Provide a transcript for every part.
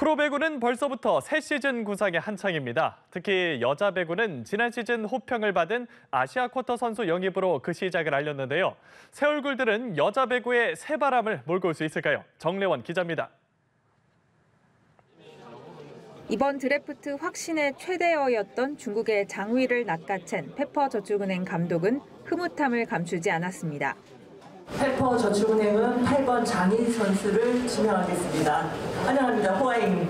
프로배구는 벌써부터 새 시즌 구상에 한창입니다. 특히 여자 배구는 지난 시즌 호평을 받은 아시아 쿼터 선수 영입으로 그 시작을 알렸는데요. 새 얼굴들은 여자 배구의 새 바람을 몰고 올 수 있을까요? 정래원 기자입니다. 이번 드래프트 확신의 최대어였던 중국의 장 위를 낚아챈 페퍼저축은행 감독은 흐뭇함을 감추지 않았습니다. 페퍼저축은행은 8번 장인 선수를 지명하겠습니다. 환영합니다. 호아잉.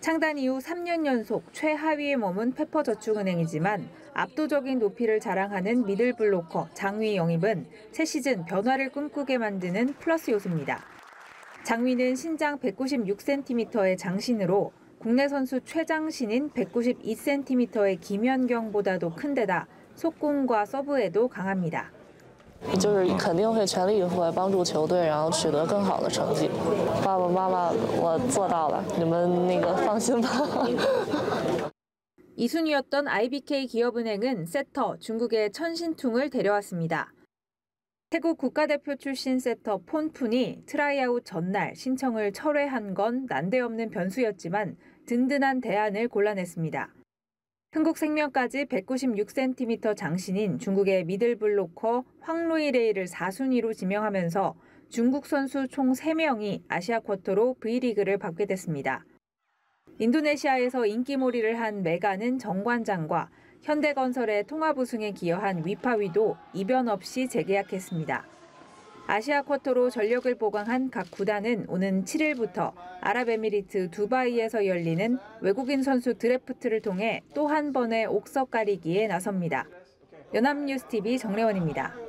창단 이후 3년 연속 최하위에 머문 페퍼저축은행이지만 압도적인 높이를 자랑하는 미들블로커 장위 영입은 새 시즌 변화를 꿈꾸게 만드는 플러스 요소입니다. 장위는 신장 196cm의 장신으로 국내 선수 최장신인 192cm의 김연경보다도 큰 데다 속공과 서브에도 강합니다. 就是肯定会全力以赴来帮助球队，然后取得更好的成绩。 爸爸妈妈，我做到了，你们那个放心吧。 2순위였던 IBK 기업은행은 세터 중국의 천신퉁을 데려왔습니다. 태국 국가대표 출신 세터 폰푼이 트라이아웃 전날 신청을 철회한 건 난데없는 변수였지만 든든한 대안을 골라냈습니다. 흥국생명까지 196cm 장신인 중국의 미들블로커 황루이레이를 4순위로 지명하면서 중국 선수 총 3명이 아시아 쿼터로 V리그를 밟게 됐습니다. 인도네시아에서 인기몰이를 한 메가는 정관장과 현대건설의 통합 우승에 기여한 위파위도 이변 없이 재계약했습니다. 아시아 쿼터로 전력을 보강한 각 구단은 오는 7일부터 아랍에미리트 두바이에서 열리는 외국인 선수 드래프트를 통해 또 한 번의 옥석 가리기에 나섭니다. 연합뉴스TV 정래원입니다.